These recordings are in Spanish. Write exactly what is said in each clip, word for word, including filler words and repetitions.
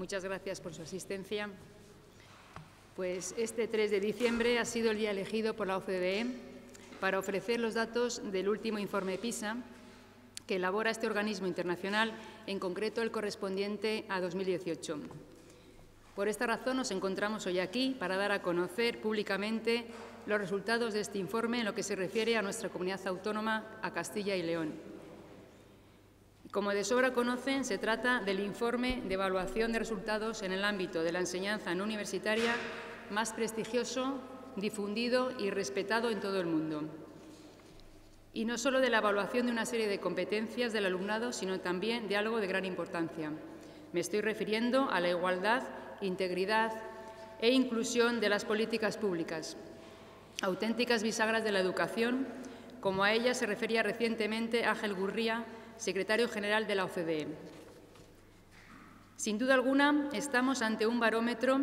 Muchas gracias por su asistencia. Pues este tres de diciembre ha sido el día elegido por la O C D E para ofrecer los datos del último informe PISA que elabora este organismo internacional, en concreto el correspondiente a dos mil dieciocho. Por esta razón nos encontramos hoy aquí para dar a conocer públicamente los resultados de este informe en lo que se refiere a nuestra comunidad autónoma, a Castilla y León. Como de sobra conocen, se trata del informe de evaluación de resultados en el ámbito de la enseñanza no universitaria más prestigioso, difundido y respetado en todo el mundo. Y no solo de la evaluación de una serie de competencias del alumnado, sino también de algo de gran importancia. Me estoy refiriendo a la igualdad, integridad e inclusión de las políticas públicas, auténticas bisagras de la educación, como a ellas se refería recientemente Ángel Gurría, secretario general de la O C D E. Sin duda alguna, estamos ante un barómetro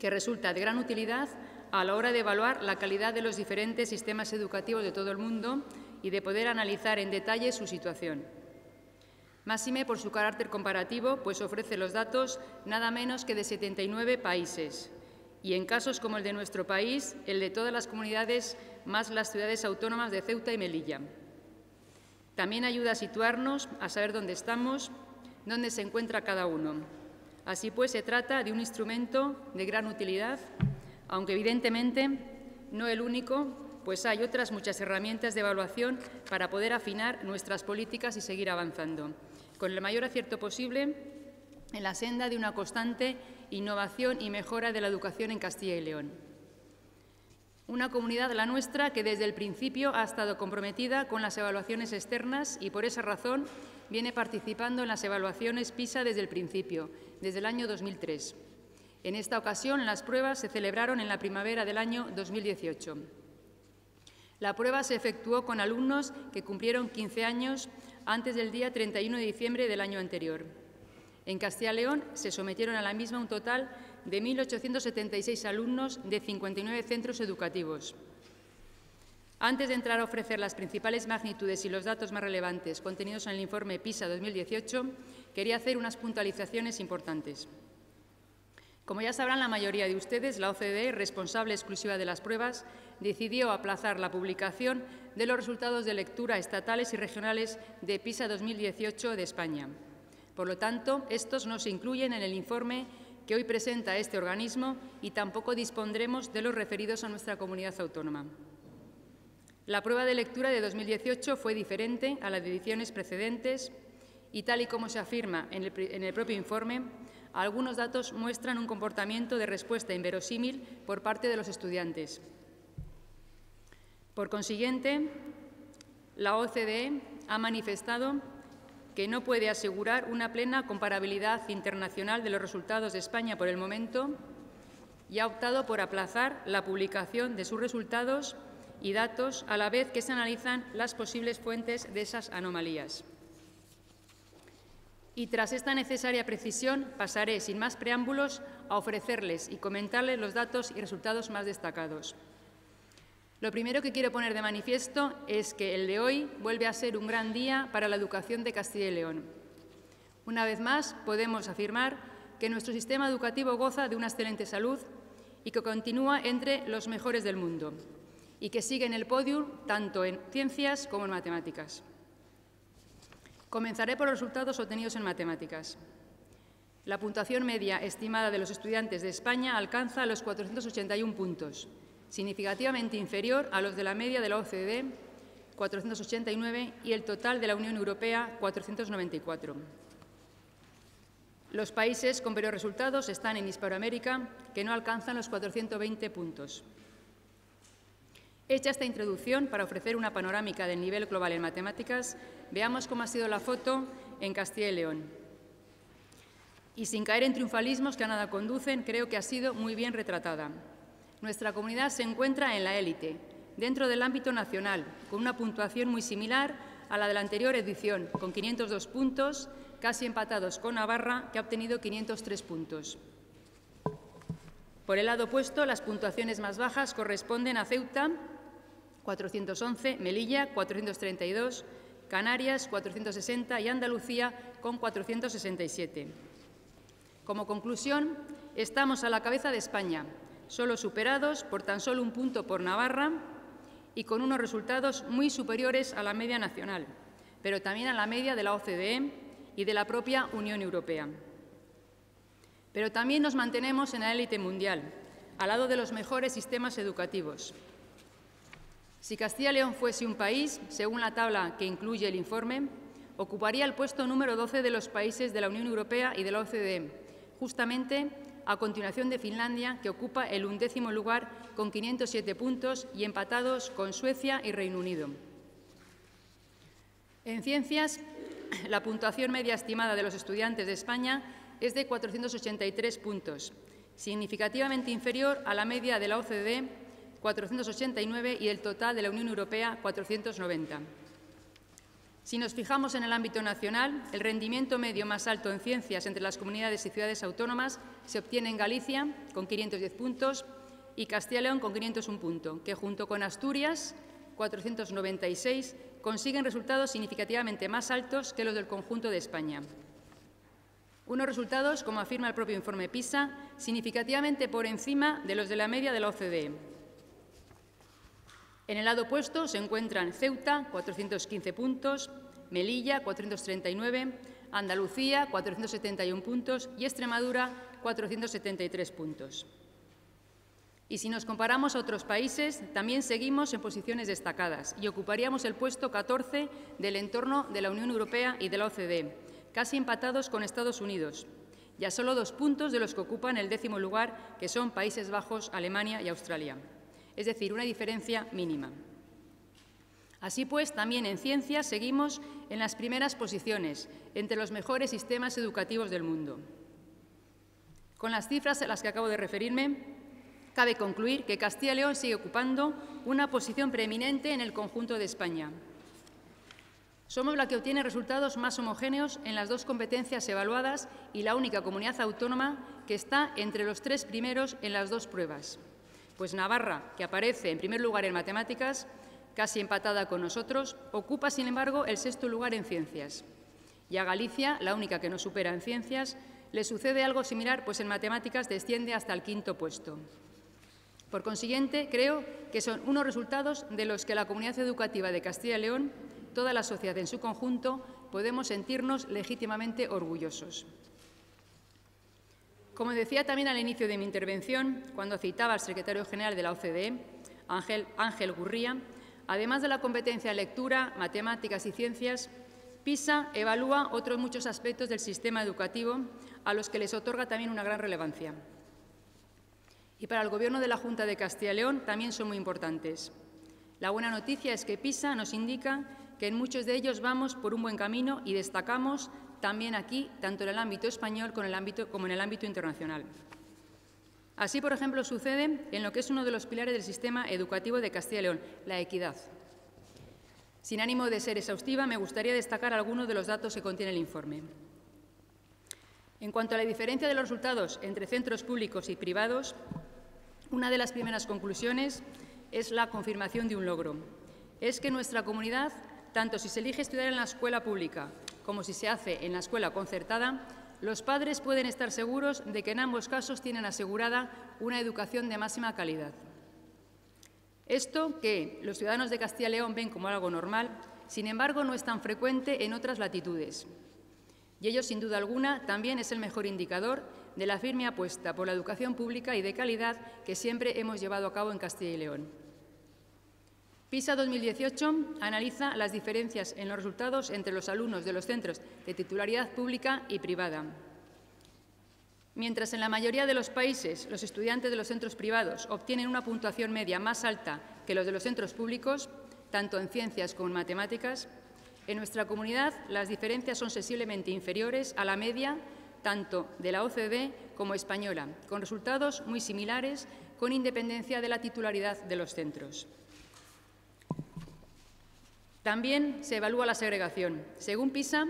que resulta de gran utilidad a la hora de evaluar la calidad de los diferentes sistemas educativos de todo el mundo y de poder analizar en detalle su situación. Máxime por su carácter comparativo, pues ofrece los datos nada menos que de setenta y nueve países y, en casos como el de nuestro país, el de todas las comunidades más las ciudades autónomas de Ceuta y Melilla. También ayuda a situarnos, a saber dónde estamos, dónde se encuentra cada uno. Así pues, se trata de un instrumento de gran utilidad, aunque evidentemente no el único, pues hay otras muchas herramientas de evaluación para poder afinar nuestras políticas y seguir avanzando, con el mayor acierto posible, en la senda de una constante innovación y mejora de la educación en Castilla y León. Una comunidad, la nuestra, que desde el principio ha estado comprometida con las evaluaciones externas y, por esa razón, viene participando en las evaluaciones PISA desde el principio, desde el año dos mil tres. En esta ocasión, las pruebas se celebraron en la primavera del año dos mil dieciocho. La prueba se efectuó con alumnos que cumplieron quince años antes del día treinta y uno de diciembre del año anterior. En Castilla y León se sometieron a la misma un total de mil ochocientos setenta y seis alumnos de cincuenta y nueve centros educativos. Antes de entrar a ofrecer las principales magnitudes y los datos más relevantes contenidos en el informe PISA dos mil dieciocho, quería hacer unas puntualizaciones importantes. Como ya sabrán la mayoría de ustedes, la O C D E, responsable exclusiva de las pruebas, decidió aplazar la publicación de los resultados de lectura estatales y regionales de PISA dos mil dieciocho de España. Por lo tanto, estos no se incluyen en el informe que hoy presenta este organismo y tampoco dispondremos de los referidos a nuestra comunidad autónoma. La prueba de lectura de dos mil dieciocho fue diferente a las de ediciones precedentes y, tal y como se afirma en el, en el propio informe, algunos datos muestran un comportamiento de respuesta inverosímil por parte de los estudiantes. Por consiguiente, la O C D E ha manifestado que no puede asegurar una plena comparabilidad internacional de los resultados de España por el momento y ha optado por aplazar la publicación de sus resultados y datos a la vez que se analizan las posibles fuentes de esas anomalías. Y tras esta necesaria precisión, pasaré sin más preámbulos a ofrecerles y comentarles los datos y resultados más destacados. Lo primero que quiero poner de manifiesto es que el de hoy vuelve a ser un gran día para la educación de Castilla y León. Una vez más, podemos afirmar que nuestro sistema educativo goza de una excelente salud y que continúa entre los mejores del mundo y que sigue en el podio tanto en ciencias como en matemáticas. Comenzaré por los resultados obtenidos en matemáticas. La puntuación media estimada de los estudiantes de España alcanza los cuatrocientos ochenta y uno puntos, significativamente inferior a los de la media de la O C D E, cuatrocientos ochenta y nueve, y el total de la Unión Europea, cuatrocientos noventa y cuatro. Los países con peores resultados están en Hispanoamérica, que no alcanzan los cuatrocientos veinte puntos. Hecha esta introducción para ofrecer una panorámica del nivel global en matemáticas, veamos cómo ha sido la foto en Castilla y León. Y sin caer en triunfalismos que a nada conducen, creo que ha sido muy bien retratada. Nuestra comunidad se encuentra en la élite, dentro del ámbito nacional, con una puntuación muy similar a la de la anterior edición, con quinientos dos puntos, casi empatados con Navarra, que ha obtenido quinientos tres puntos. Por el lado opuesto, las puntuaciones más bajas corresponden a Ceuta, cuatrocientos once, Melilla, cuatrocientos treinta y dos, Canarias, cuatrocientos sesenta y Andalucía, con cuatrocientos sesenta y siete. Como conclusión, estamos a la cabeza de España, solo superados por tan solo un punto por Navarra y con unos resultados muy superiores a la media nacional, pero también a la media de la O C D E y de la propia Unión Europea. Pero también nos mantenemos en la élite mundial, al lado de los mejores sistemas educativos. Si Castilla y León fuese un país, según la tabla que incluye el informe, ocuparía el puesto número doce de los países de la Unión Europea y de la O C D E, justamente a continuación de Finlandia, que ocupa el undécimo lugar con quinientos siete puntos y empatados con Suecia y Reino Unido. En ciencias, la puntuación media estimada de los estudiantes de España es de cuatrocientos ochenta y tres puntos, significativamente inferior a la media de la O C D E, cuatrocientos ochenta y nueve, y del total de la Unión Europea, cuatrocientos noventa. Si nos fijamos en el ámbito nacional, el rendimiento medio más alto en ciencias entre las comunidades y ciudades autónomas se obtiene en Galicia, con quinientos diez puntos, y Castilla y León, con quinientos uno puntos, que junto con Asturias, cuatrocientos noventa y seis, consiguen resultados significativamente más altos que los del conjunto de España. Unos resultados, como afirma el propio informe PISA, significativamente por encima de los de la media de la O C D E. En el lado opuesto se encuentran Ceuta, cuatrocientos quince puntos, Melilla, cuatrocientos treinta y nueve, Andalucía, cuatrocientos setenta y uno puntos y Extremadura, cuatrocientos setenta y tres puntos. Y si nos comparamos a otros países, también seguimos en posiciones destacadas y ocuparíamos el puesto catorce del entorno de la Unión Europea y de la O C D E, casi empatados con Estados Unidos, y a solo dos puntos de los que ocupan el décimo lugar, que son Países Bajos, Alemania y Australia. Es decir, una diferencia mínima. Así pues, también en ciencias seguimos en las primeras posiciones, entre los mejores sistemas educativos del mundo. Con las cifras a las que acabo de referirme, cabe concluir que Castilla y León sigue ocupando una posición preeminente en el conjunto de España. Somos la que obtiene resultados más homogéneos en las dos competencias evaluadas y la única comunidad autónoma que está entre los tres primeros en las dos pruebas. Pues Navarra, que aparece en primer lugar en matemáticas, casi empatada con nosotros, ocupa, sin embargo, el sexto lugar en ciencias. Y a Galicia, la única que nos supera en ciencias, le sucede algo similar, pues en matemáticas desciende hasta el quinto puesto. Por consiguiente, creo que son unos resultados de los que la comunidad educativa de Castilla y León, toda la sociedad en su conjunto, podemos sentirnos legítimamente orgullosos. Como decía también al inicio de mi intervención, cuando citaba al secretario general de la O C D E, Ángel, Ángel Gurría, además de la competencia de lectura, matemáticas y ciencias, PISA evalúa otros muchos aspectos del sistema educativo a los que les otorga también una gran relevancia. Y para el Gobierno de la Junta de Castilla y León también son muy importantes. La buena noticia es que PISA nos indica que en muchos de ellos vamos por un buen camino y destacamos también aquí, tanto en el ámbito español como en el ámbito, como en el ámbito internacional. Así, por ejemplo, sucede en lo que es uno de los pilares del sistema educativo de Castilla y León, la equidad. Sin ánimo de ser exhaustiva, me gustaría destacar algunos de los datos que contiene el informe. En cuanto a la diferencia de los resultados entre centros públicos y privados, una de las primeras conclusiones es la confirmación de un logro. Es que nuestra comunidad, tanto si se elige estudiar en la escuela pública como si se hace en la escuela concertada, los padres pueden estar seguros de que en ambos casos tienen asegurada una educación de máxima calidad. Esto, que los ciudadanos de Castilla y León ven como algo normal, sin embargo, no es tan frecuente en otras latitudes. Y ello, sin duda alguna, también es el mejor indicador de la firme apuesta por la educación pública y de calidad que siempre hemos llevado a cabo en Castilla y León. PISA dos mil dieciocho analiza las diferencias en los resultados entre los alumnos de los centros de titularidad pública y privada. Mientras en la mayoría de los países los estudiantes de los centros privados obtienen una puntuación media más alta que los de los centros públicos, tanto en ciencias como en matemáticas, en nuestra comunidad las diferencias son sensiblemente inferiores a la media tanto de la O C D E como española, con resultados muy similares con independencia de la titularidad de los centros. También se evalúa la segregación. Según PISA,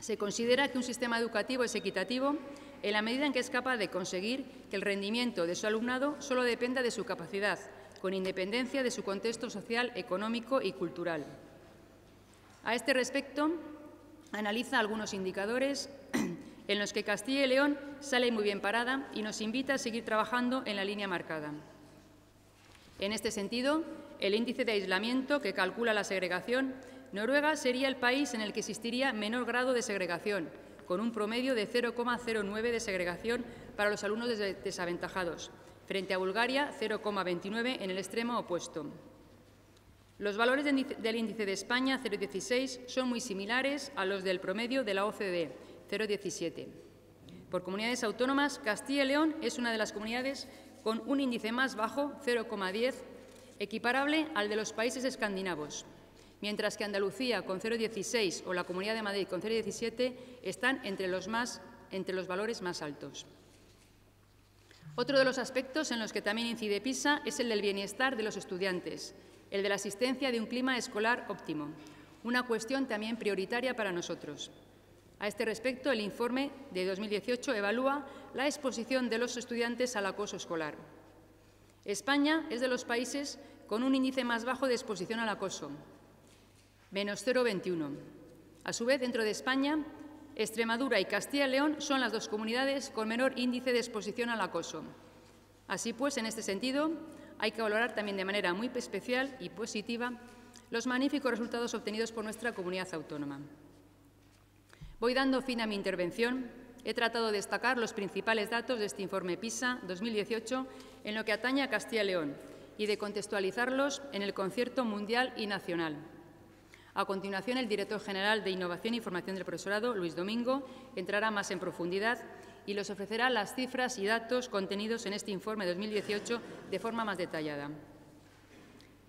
se considera que un sistema educativo es equitativo en la medida en que es capaz de conseguir que el rendimiento de su alumnado solo dependa de su capacidad, con independencia de su contexto social, económico y cultural. A este respecto, analiza algunos indicadores en los que Castilla y León sale muy bien parada y nos invita a seguir trabajando en la línea marcada. En este sentido, el índice de aislamiento que calcula la segregación, Noruega sería el país en el que existiría menor grado de segregación, con un promedio de cero coma cero nueve de segregación para los alumnos desaventajados, frente a Bulgaria cero coma veintinueve en el extremo opuesto. Los valores del índice de España, cero coma dieciséis, son muy similares a los del promedio de la O C D E, cero coma diecisiete. Por comunidades autónomas, Castilla y León es una de las comunidades con un índice más bajo, cero coma diez, equiparable al de los países escandinavos, mientras que Andalucía con cero coma dieciséis o la Comunidad de Madrid con cero coma diecisiete están entre los, más, entre los valores más altos. Otro de los aspectos en los que también incide PISA es el del bienestar de los estudiantes, el de la asistencia de un clima escolar óptimo, una cuestión también prioritaria para nosotros. A este respecto, el informe de dos mil dieciocho evalúa la exposición de los estudiantes al acoso escolar. España es de los países con un índice más bajo de exposición al acoso, menos cero coma veintiuno. A su vez, dentro de España, Extremadura y Castilla y León son las dos comunidades con menor índice de exposición al acoso. Así pues, en este sentido, hay que valorar también de manera muy especial y positiva los magníficos resultados obtenidos por nuestra comunidad autónoma. Voy dando fin a mi intervención. He tratado de destacar los principales datos de este informe PISA dos mil dieciocho en lo que atañe a Castilla y León y de contextualizarlos en el concierto mundial y nacional. A continuación, el director general de Innovación y Formación del Profesorado, Luis Domingo, entrará más en profundidad y les ofrecerá las cifras y datos contenidos en este informe dos mil dieciocho de forma más detallada.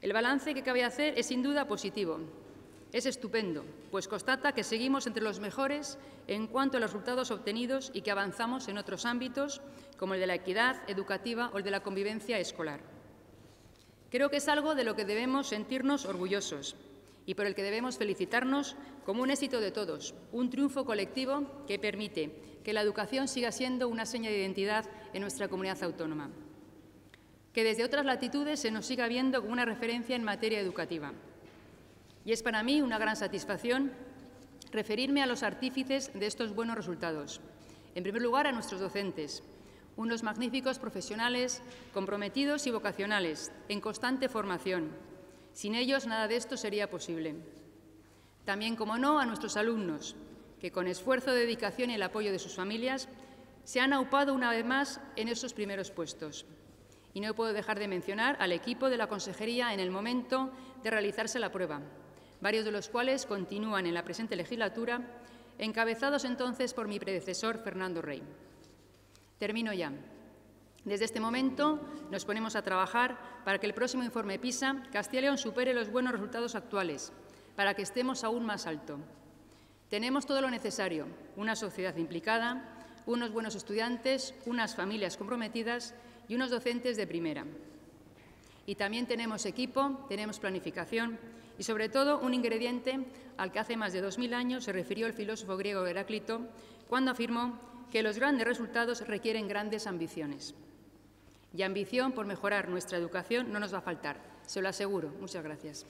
El balance que cabe hacer es sin duda positivo. Es estupendo, pues constata que seguimos entre los mejores en cuanto a los resultados obtenidos y que avanzamos en otros ámbitos, como el de la equidad educativa o el de la convivencia escolar. Creo que es algo de lo que debemos sentirnos orgullosos y por el que debemos felicitarnos como un éxito de todos, un triunfo colectivo que permite que la educación siga siendo una seña de identidad en nuestra comunidad autónoma, que desde otras latitudes se nos siga viendo como una referencia en materia educativa. Y es para mí una gran satisfacción referirme a los artífices de estos buenos resultados. En primer lugar, a nuestros docentes, unos magníficos profesionales comprometidos y vocacionales, en constante formación. Sin ellos, nada de esto sería posible. También, como no, a nuestros alumnos, que con esfuerzo, dedicación y el apoyo de sus familias se han aupado una vez más en esos primeros puestos. Y no puedo dejar de mencionar al equipo de la Consejería en el momento de realizarse la prueba, varios de los cuales continúan en la presente legislatura, encabezados entonces por mi predecesor, Fernando Rey. Termino ya. Desde este momento nos ponemos a trabajar para que el próximo informe PISA Castilla y León supere los buenos resultados actuales, para que estemos aún más alto. Tenemos todo lo necesario, una sociedad implicada, unos buenos estudiantes, unas familias comprometidas y unos docentes de primera. Y también tenemos equipo, tenemos planificación y, sobre todo, un ingrediente al que hace más de dos mil años se refirió el filósofo griego Heráclito cuando afirmó que los grandes resultados requieren grandes ambiciones. Y ambición por mejorar nuestra educación no nos va a faltar, se lo aseguro. Muchas gracias.